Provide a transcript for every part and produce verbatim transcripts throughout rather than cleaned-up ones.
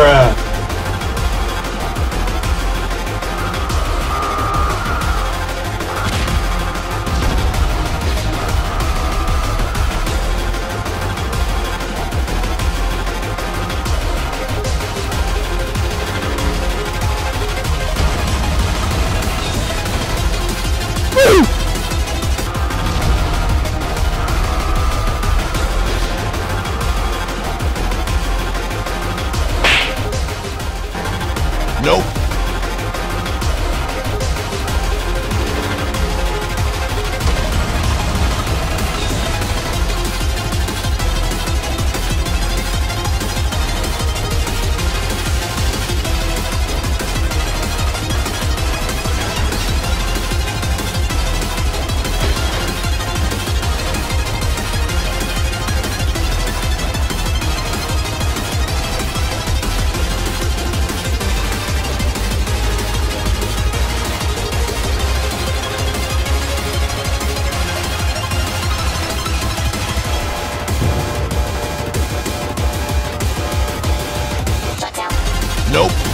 bruh. Nope. Nope.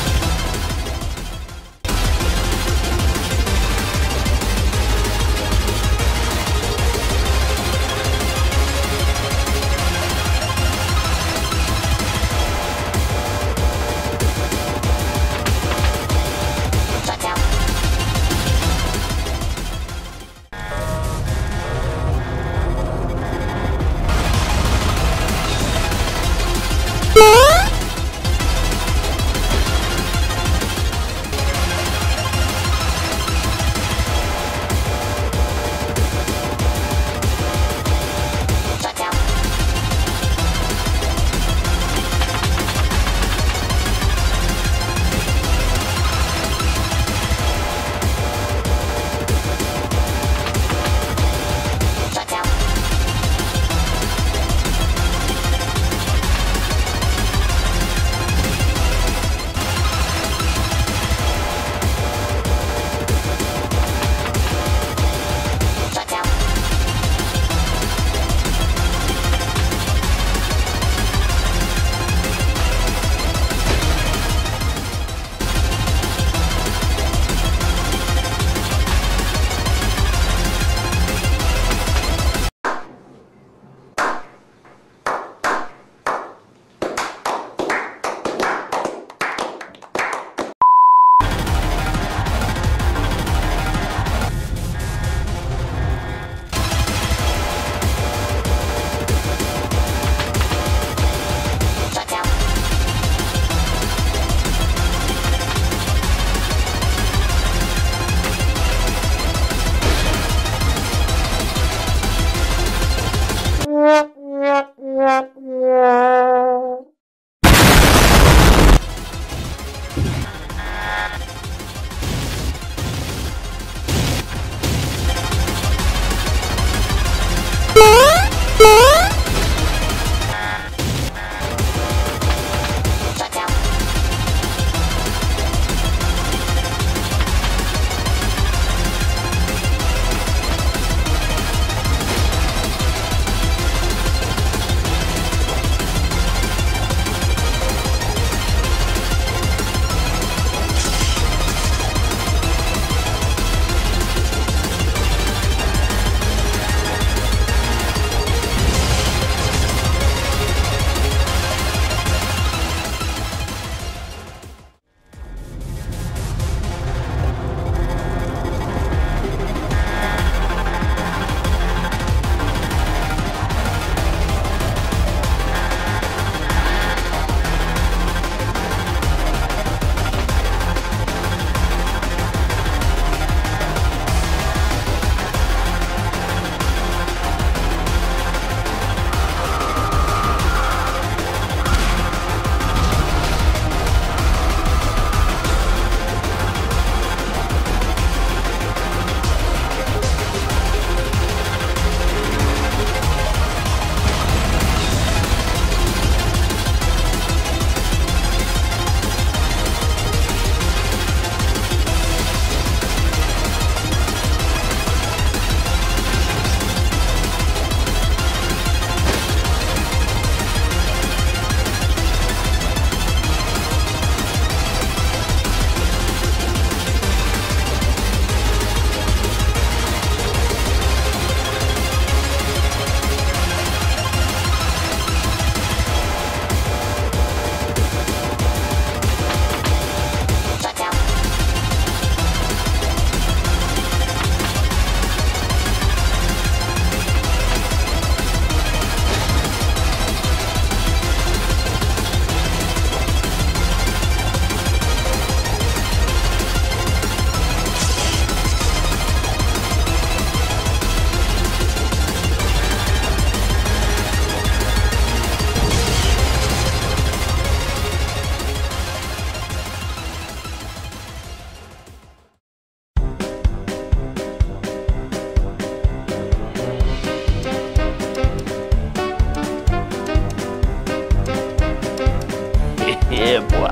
Yeah, boy.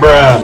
Bruh.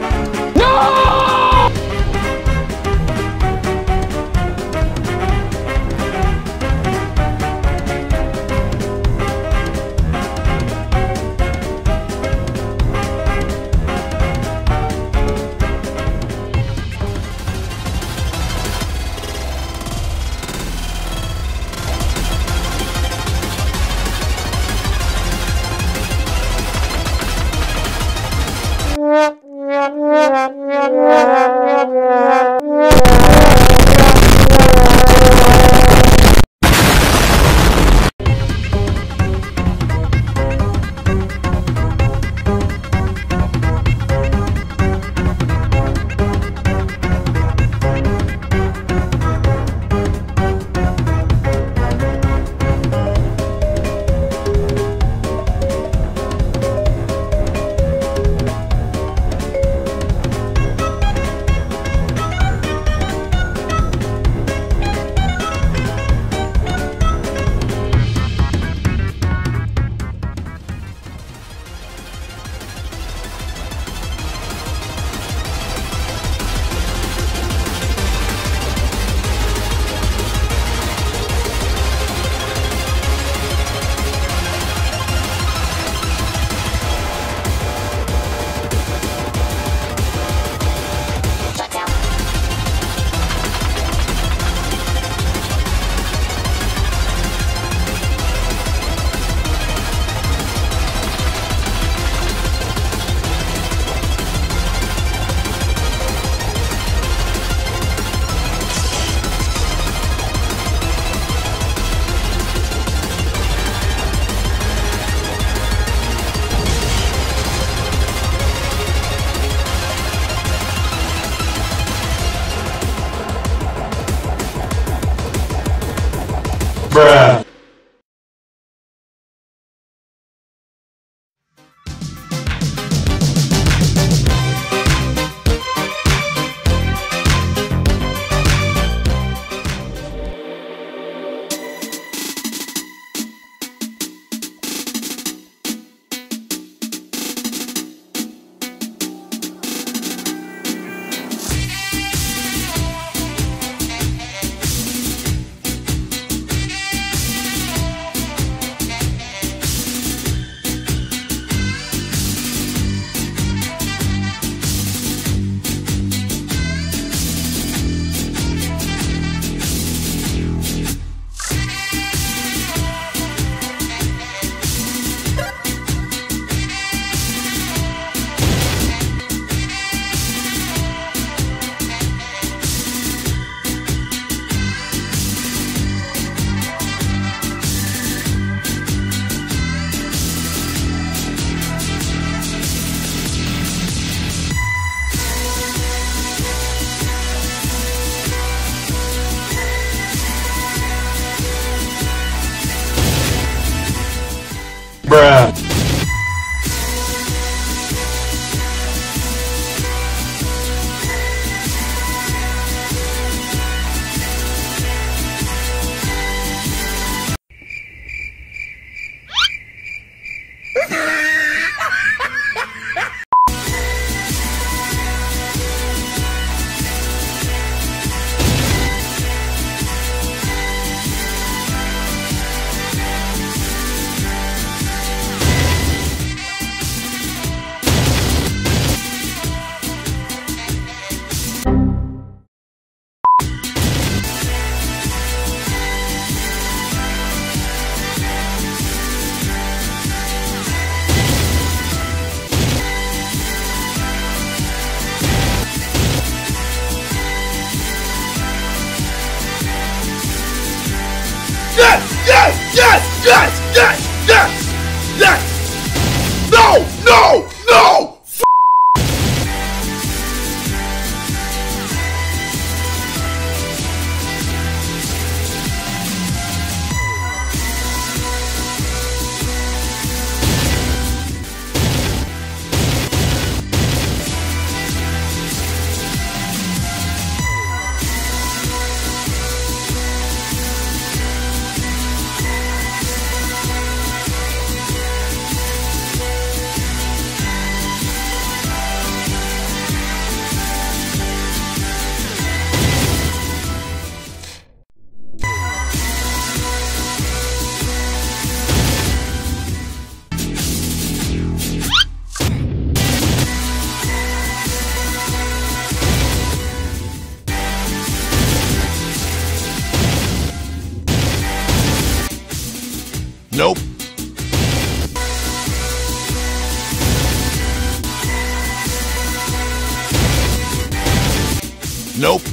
No! Bruh. Bruh. Nope. Nope. Nope. Nope.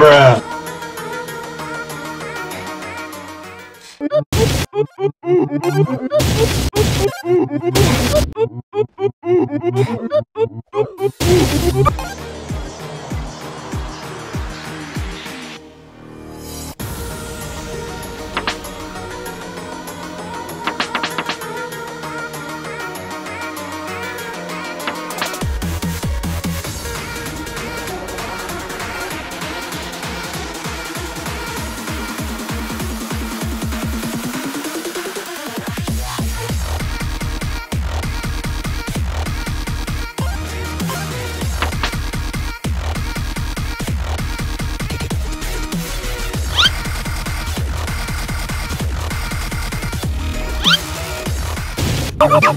Bruh. the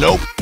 No! Nope.